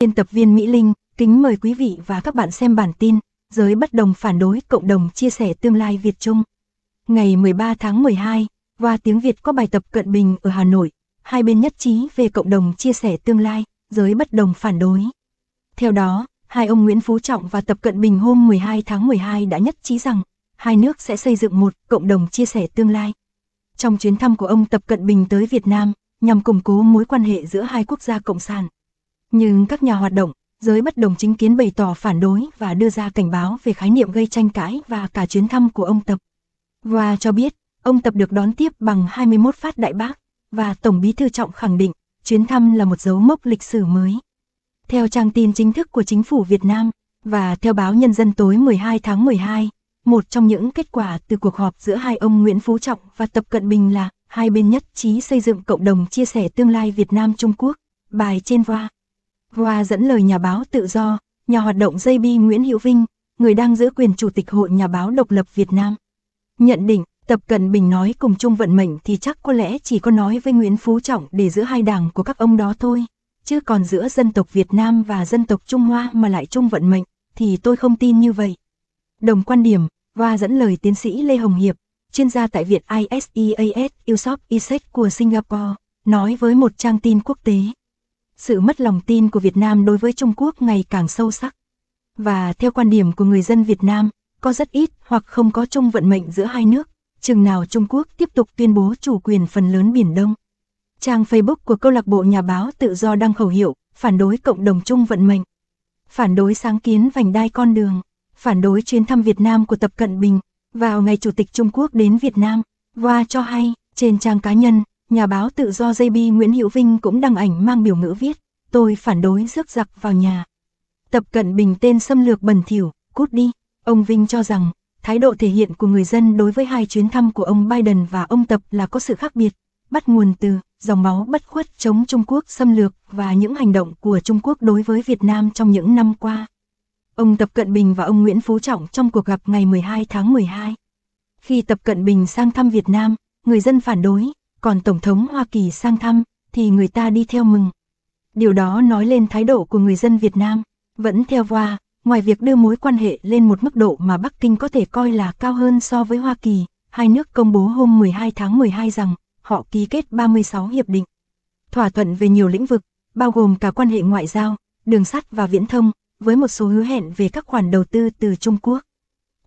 Biên tập viên Mỹ Linh, kính mời quý vị và các bạn xem bản tin Giới bất đồng phản đối cộng đồng chia sẻ tương lai Việt-Trung. Ngày 13 tháng 12, Voa tiếng Việt có bài Tập Cận Bình ở Hà Nội, hai bên nhất trí về cộng đồng chia sẻ tương lai, giới bất đồng phản đối. Theo đó, hai ông Nguyễn Phú Trọng và Tập Cận Bình hôm 12 tháng 12 đã nhất trí rằng hai nước sẽ xây dựng một cộng đồng chia sẻ tương lai. Trong chuyến thăm của ông Tập Cận Bình tới Việt Nam, nhằm củng cố mối quan hệ giữa hai quốc gia cộng sản. Nhưng các nhà hoạt động, giới bất đồng chính kiến bày tỏ phản đối và đưa ra cảnh báo về khái niệm gây tranh cãi và cả chuyến thăm của ông Tập. Voa cho biết, ông Tập được đón tiếp bằng 21 phát đại bác, và Tổng Bí thư Trọng khẳng định, chuyến thăm là một dấu mốc lịch sử mới. Theo trang tin chính thức của Chính phủ Việt Nam, và theo báo Nhân dân tối 12 tháng 12, một trong những kết quả từ cuộc họp giữa hai ông Nguyễn Phú Trọng và Tập Cận Bình là hai bên nhất trí xây dựng cộng đồng chia sẻ tương lai Việt Nam-Trung Quốc, bài trên Voa. Voa dẫn lời nhà báo tự do, nhà hoạt động JB Nguyễn Hữu Vinh, người đang giữ quyền Chủ tịch Hội Nhà báo Độc lập Việt Nam. Nhận định, Tập Cận Bình nói cùng chung vận mệnh thì chắc có lẽ chỉ có nói với Nguyễn Phú Trọng để giữa hai đảng của các ông đó thôi, chứ còn giữa dân tộc Việt Nam và dân tộc Trung Hoa mà lại chung vận mệnh, thì tôi không tin như vậy. Đồng quan điểm, Voa dẫn lời tiến sĩ Lê Hồng Hiệp, chuyên gia tại Viện ISEAS của Singapore, nói với một trang tin quốc tế. Sự mất lòng tin của Việt Nam đối với Trung Quốc ngày càng sâu sắc. Và theo quan điểm của người dân Việt Nam, có rất ít hoặc không có chung vận mệnh giữa hai nước, chừng nào Trung Quốc tiếp tục tuyên bố chủ quyền phần lớn Biển Đông. Trang Facebook của câu lạc bộ nhà báo tự do đăng khẩu hiệu, phản đối cộng đồng chung vận mệnh, phản đối sáng kiến vành đai con đường, phản đối chuyến thăm Việt Nam của Tập Cận Bình, vào ngày Chủ tịch Trung Quốc đến Việt Nam. Voa cho hay, trên trang cá nhân, nhà báo tự do JB Nguyễn Hữu Vinh cũng đăng ảnh mang biểu ngữ viết, tôi phản đối rước giặc vào nhà. Tập Cận Bình tên xâm lược bẩn thỉu, cút đi. Ông Vinh cho rằng, thái độ thể hiện của người dân đối với hai chuyến thăm của ông Biden và ông Tập là có sự khác biệt, bắt nguồn từ dòng máu bất khuất chống Trung Quốc xâm lược và những hành động của Trung Quốc đối với Việt Nam trong những năm qua. Ông Tập Cận Bình và ông Nguyễn Phú Trọng trong cuộc gặp ngày 12 tháng 12. Khi Tập Cận Bình sang thăm Việt Nam, người dân phản đối, còn Tổng thống Hoa Kỳ sang thăm, thì người ta đi theo mừng. Điều đó nói lên thái độ của người dân Việt Nam. Vẫn theo Voa, ngoài việc đưa mối quan hệ lên một mức độ mà Bắc Kinh có thể coi là cao hơn so với Hoa Kỳ, hai nước công bố hôm 12 tháng 12 rằng họ ký kết 36 hiệp định. Thỏa thuận về nhiều lĩnh vực, bao gồm cả quan hệ ngoại giao, đường sắt và viễn thông, với một số hứa hẹn về các khoản đầu tư từ Trung Quốc.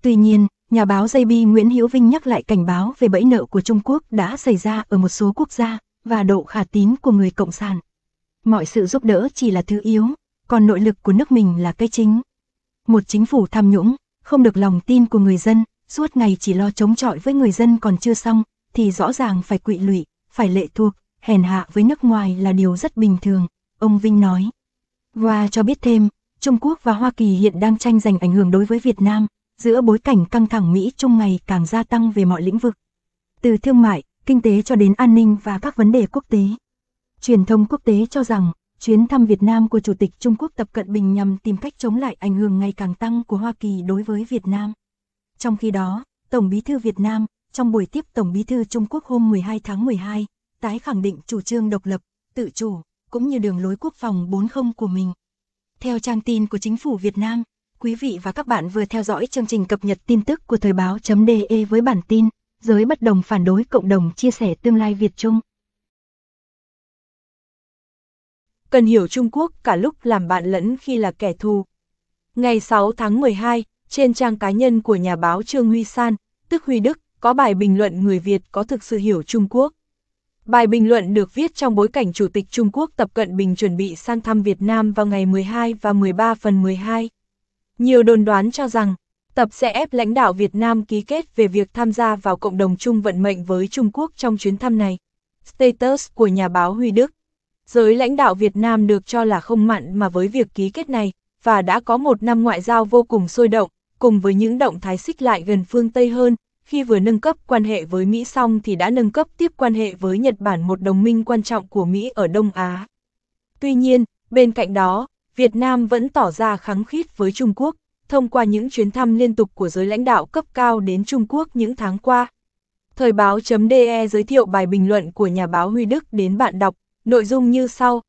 Tuy nhiên, nhà báo JB Nguyễn Hữu Vinh nhắc lại cảnh báo về bẫy nợ của Trung Quốc đã xảy ra ở một số quốc gia và độ khả tín của người cộng sản. Mọi sự giúp đỡ chỉ là thứ yếu, còn nội lực của nước mình là cái chính. Một chính phủ tham nhũng, không được lòng tin của người dân, suốt ngày chỉ lo chống chọi với người dân còn chưa xong, thì rõ ràng phải quỵ lụy, phải lệ thuộc, hèn hạ với nước ngoài là điều rất bình thường, ông Vinh nói. Voa cho biết thêm, Trung Quốc và Hoa Kỳ hiện đang tranh giành ảnh hưởng đối với Việt Nam, giữa bối cảnh căng thẳng Mỹ-Trung ngày càng gia tăng về mọi lĩnh vực, từ thương mại, kinh tế cho đến an ninh và các vấn đề quốc tế. Truyền thông quốc tế cho rằng, chuyến thăm Việt Nam của Chủ tịch Trung Quốc Tập Cận Bình nhằm tìm cách chống lại ảnh hưởng ngày càng tăng của Hoa Kỳ đối với Việt Nam. Trong khi đó, Tổng Bí thư Việt Nam, trong buổi tiếp Tổng Bí thư Trung Quốc hôm 12 tháng 12, tái khẳng định chủ trương độc lập, tự chủ, cũng như đường lối quốc phòng 4.0 của mình. Theo trang tin của Chính phủ Việt Nam, quý vị và các bạn vừa theo dõi chương trình cập nhật tin tức của Thời báo.de với bản tin Giới bất đồng phản đối cộng đồng chia sẻ tương lai Việt-Trung. Cần hiểu Trung Quốc cả lúc làm bạn lẫn khi là kẻ thù. Ngày 6 tháng 12, trên trang cá nhân của nhà báo Trương Huy San, tức Huy Đức, có bài bình luận người Việt có thực sự hiểu Trung Quốc. Bài bình luận được viết trong bối cảnh Chủ tịch Trung Quốc Tập Cận Bình chuẩn bị sang thăm Việt Nam vào ngày 12 và 13 phần 12. Nhiều đồn đoán cho rằng, Tập sẽ ép lãnh đạo Việt Nam ký kết về việc tham gia vào cộng đồng chung vận mệnh với Trung Quốc trong chuyến thăm này. Status của nhà báo Huy Đức. Giới lãnh đạo Việt Nam được cho là không mặn mà với việc ký kết này, và đã có một năm ngoại giao vô cùng sôi động, cùng với những động thái xích lại gần phương Tây hơn, khi vừa nâng cấp quan hệ với Mỹ xong thì đã nâng cấp tiếp quan hệ với Nhật Bản, một đồng minh quan trọng của Mỹ ở Đông Á. Tuy nhiên, bên cạnh đó, Việt Nam vẫn tỏ ra kháng khít với Trung Quốc, thông qua những chuyến thăm liên tục của giới lãnh đạo cấp cao đến Trung Quốc những tháng qua. Thời báo.de giới thiệu bài bình luận của nhà báo Huy Đức đến bạn đọc, nội dung như sau.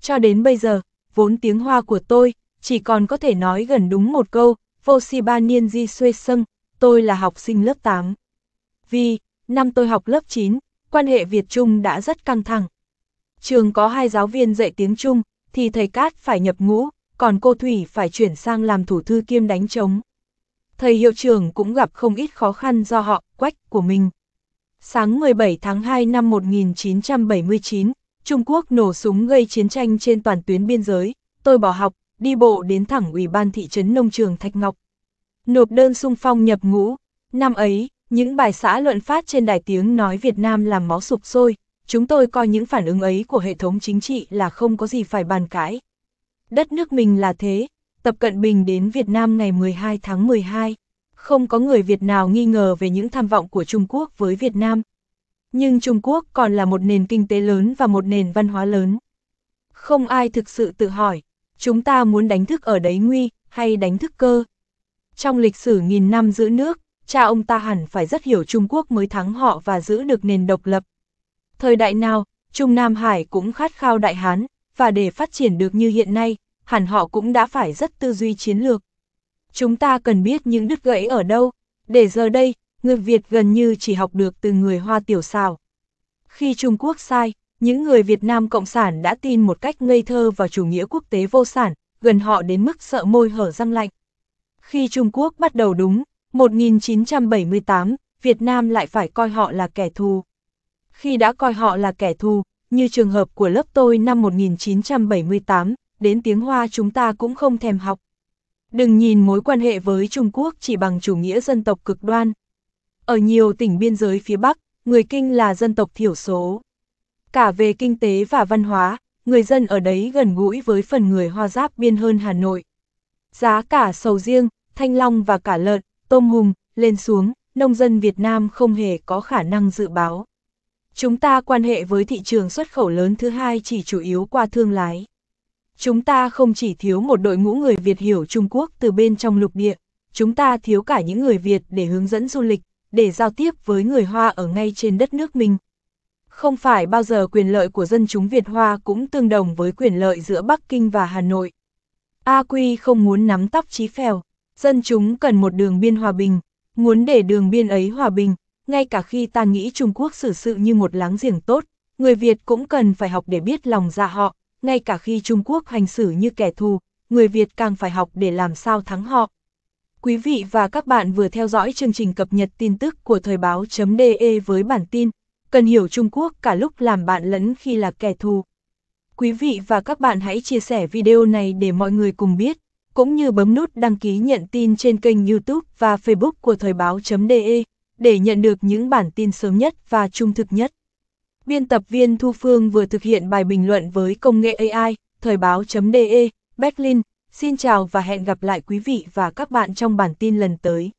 Cho đến bây giờ, vốn tiếng Hoa của tôi, chỉ còn có thể nói gần đúng một câu, vô si ba niên di xuê sân, tôi là học sinh lớp 8. Vì, năm tôi học lớp 9, quan hệ Việt-Trung đã rất căng thẳng. Trường có 2 giáo viên dạy tiếng Trung, thì thầy Cát phải nhập ngũ, còn cô Thủy phải chuyển sang làm thủ thư kiêm đánh trống. Thầy hiệu trưởng cũng gặp không ít khó khăn do họ Quách của mình. Sáng 17 tháng 2 năm 1979, Trung Quốc nổ súng gây chiến tranh trên toàn tuyến biên giới, tôi bỏ học, đi bộ đến thẳng Ủy ban thị trấn nông trường Thạch Ngọc. Nộp đơn xung phong nhập ngũ, năm ấy, những bài xã luận phát trên đài tiếng nói Việt Nam làm máu sục sôi, chúng tôi coi những phản ứng ấy của hệ thống chính trị là không có gì phải bàn cãi. Đất nước mình là thế, Tập Cận Bình đến Việt Nam ngày 12 tháng 12, không có người Việt nào nghi ngờ về những tham vọng của Trung Quốc với Việt Nam. Nhưng Trung Quốc còn là một nền kinh tế lớn và một nền văn hóa lớn. Không ai thực sự tự hỏi, chúng ta muốn đánh thức ở đấy nguy, hay đánh thức cơ. Trong lịch sử nghìn năm giữ nước, cha ông ta hẳn phải rất hiểu Trung Quốc mới thắng họ và giữ được nền độc lập. Thời đại nào, Trung Nam Hải cũng khát khao Đại Hán, và để phát triển được như hiện nay, hẳn họ cũng đã phải rất tư duy chiến lược. Chúng ta cần biết những đứt gãy ở đâu, để giờ đây, người Việt gần như chỉ học được từ người Hoa tiểu xào. Khi Trung Quốc sai, những người Việt Nam Cộng sản đã tin một cách ngây thơ vào chủ nghĩa quốc tế vô sản, gần họ đến mức sợ môi hở răng lạnh. Khi Trung Quốc bắt đầu đúng, 1978, Việt Nam lại phải coi họ là kẻ thù. Khi đã coi họ là kẻ thù, như trường hợp của lớp tôi năm 1978, đến tiếng Hoa chúng ta cũng không thèm học. Đừng nhìn mối quan hệ với Trung Quốc chỉ bằng chủ nghĩa dân tộc cực đoan. Ở nhiều tỉnh biên giới phía Bắc, người Kinh là dân tộc thiểu số. Cả về kinh tế và văn hóa, người dân ở đấy gần gũi với phần người Hoa giáp biên hơn Hà Nội. Giá cả sầu riêng, thanh long và cả lợn, tôm hùm, lên xuống, nông dân Việt Nam không hề có khả năng dự báo. Chúng ta quan hệ với thị trường xuất khẩu lớn thứ hai chỉ chủ yếu qua thương lái. Chúng ta không chỉ thiếu một đội ngũ người Việt hiểu Trung Quốc từ bên trong lục địa, chúng ta thiếu cả những người Việt để hướng dẫn du lịch, để giao tiếp với người Hoa ở ngay trên đất nước mình. Không phải bao giờ quyền lợi của dân chúng Việt Hoa cũng tương đồng với quyền lợi giữa Bắc Kinh và Hà Nội. A Quy không muốn nắm tóc Chí Phèo, dân chúng cần một đường biên hòa bình, muốn để đường biên ấy hòa bình, ngay cả khi ta nghĩ Trung Quốc xử sự như một láng giềng tốt, người Việt cũng cần phải học để biết lòng dạ họ, ngay cả khi Trung Quốc hành xử như kẻ thù, người Việt càng phải học để làm sao thắng họ. Quý vị và các bạn vừa theo dõi chương trình cập nhật tin tức của Thời báo.de với bản tin Cần hiểu Trung Quốc cả lúc làm bạn lẫn khi là kẻ thù. Quý vị và các bạn hãy chia sẻ video này để mọi người cùng biết, cũng như bấm nút đăng ký nhận tin trên kênh YouTube và Facebook của Thời báo.de để nhận được những bản tin sớm nhất và trung thực nhất. Biên tập viên Thu Phương vừa thực hiện bài bình luận với công nghệ AI, Thời báo.de, Berlin. Xin chào và hẹn gặp lại quý vị và các bạn trong bản tin lần tới.